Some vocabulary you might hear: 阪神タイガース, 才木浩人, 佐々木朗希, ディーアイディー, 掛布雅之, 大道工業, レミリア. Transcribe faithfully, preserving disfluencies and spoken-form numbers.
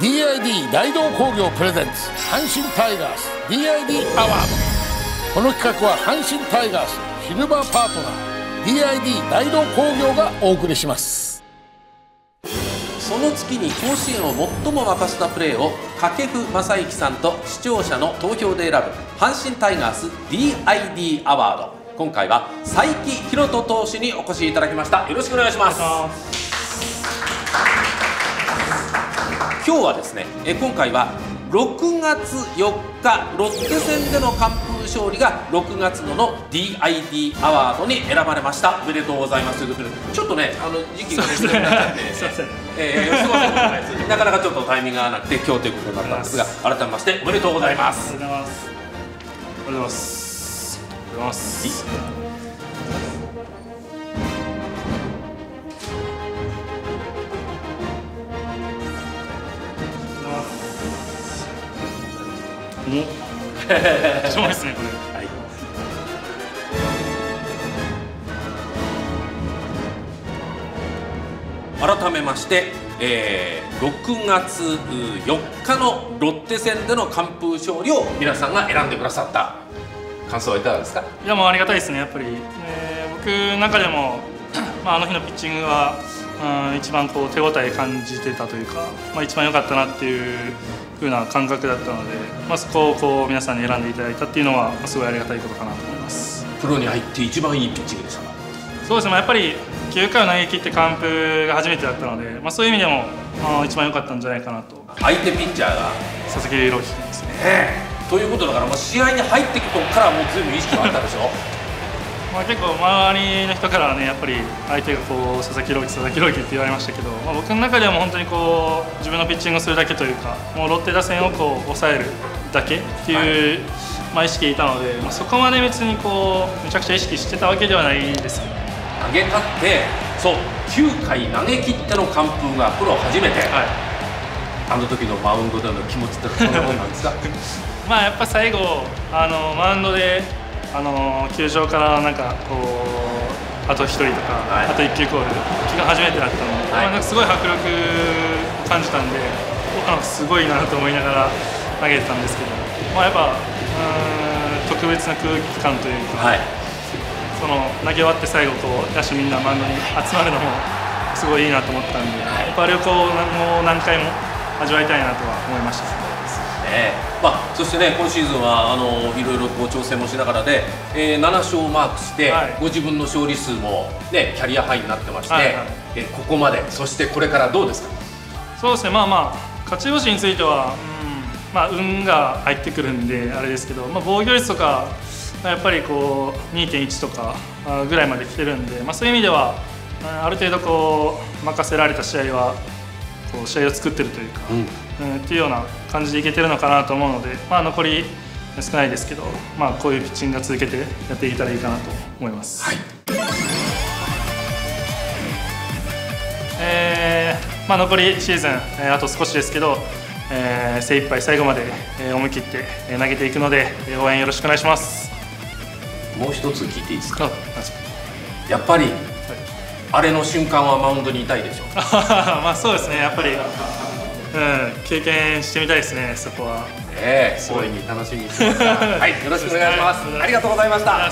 ディーアイディー 大道工業プレゼンツ阪神タイガース ディーアイディー アワード。この企画は阪神タイガースシルバーパートナー ディーアイディー 大道工業がお送りします。その月に甲子園を最も沸かしたプレーを掛布雅之さんと視聴者の投票で選ぶ阪神タイガース ディーアイディー アワード。今回は才木浩人投手にお越しいただきました。よろしくお願いします。今日はですね、え今回はろくがつよっかロッテ戦での完封勝利がろくがつごの ディーアイディー アワードに選ばれました。おめでとうございますということで、ちょっとねあの時期がですねなかなかちょっとタイミングが合わなくて今日ということになったんですが、改めましておめでとうございます。おめでとうございます。おめでとうございます。そうですね、これ。はい。改めまして、えー、ろくがつよっかのロッテ戦での完封勝利を皆さんが選んでくださった感想はいかがですか？いや、もうありがたいですね、やっぱり。えー、僕の中でも、まあ、あの日のピッチングは、うん、一番こう手応え感じてたというか、まあ、一番良かったなっていう風な感覚だったので、まあ、そこをこう皆さんに選んでいただいたっていうのはすごいありがたいことかなと思います。プロに入って一番いいピッチングでしたか？そうですね、まあ、やっぱりきゅうかいを投げ切って完封が初めてだったので、まあ、そういう意味でも、まあ、一番良かったんじゃないかなと。相手ピッチャーが佐々木朗希君ですね。ということだから、まあ、試合に入っていくとこからもう随分意識があったでしょまあ結構周りの人からね、やっぱり相手がこう佐々木朗希、佐々木朗希って言われましたけど、まあ、僕の中ではもう本当にこう自分のピッチングをするだけというか、もうロッテ打線をこう抑えるだけっていう、はい、まあ意識がいたので、まあ、そこまで別にこうめちゃくちゃ意識してたわけではないんですけど、投げ勝って、そう、きゅうかい投げ切っての完封がプロ初めて、はい、あの時のマウンドでの気持ちってどんなもんなんですか？まあやっぱ最後あのマウンドであの球場からなんかこうあとひとりとか、はい、あといっきゅうコール、昨日初めてだったので、はい、なんかすごい迫力を感じたんで、すごいなと思いながら投げてたんですけど、まあ、やっぱうん特別な空気感というか、はい、その投げ終わって最後こう、野手みんなマウンドに集まるのもすごいいいなと思ったんで、はい、やっぱあれをこうもう何回も味わいたいなとは思いました。えーまあ、そしてね、今シーズンはあのいろいろこう調整もしながらで、えー、ななしょうをマークして、はい、ご自分の勝利数も、ね、キャリアハイになってまして、はいはい、えー、ここまで、そしてこれからどうですか？そうですね、まあまあ、勝ち星については、うんまあ、運が入ってくるんで、あれですけど、まあ、防御率とか、やっぱりこう にてんいち とかぐらいまで来てるんで、まあ、そういう意味では、ある程度こう、任せられた試合は、こう試合を作ってるというか。うんっていうような感じでいけてるのかなと思うので、まあ、残り少ないですけど、まあ、こういうピッチングが続けてやっていけたらいいかなと思います、はい。えーまあ、残りシーズン、えー、あと少しですけど、えー、精一杯最後まで思い切って投げていくので応援よろしくお願いします。もう一つ聞いていいですか？やっぱり、はい、あれの瞬間はマウンドにいたいでしょうまあそうですね、やっぱりうん、経験してみたいですね、そこは。ねえ、すごい楽しみにしてます。はい、よろしくお願いします。ありがとうございました。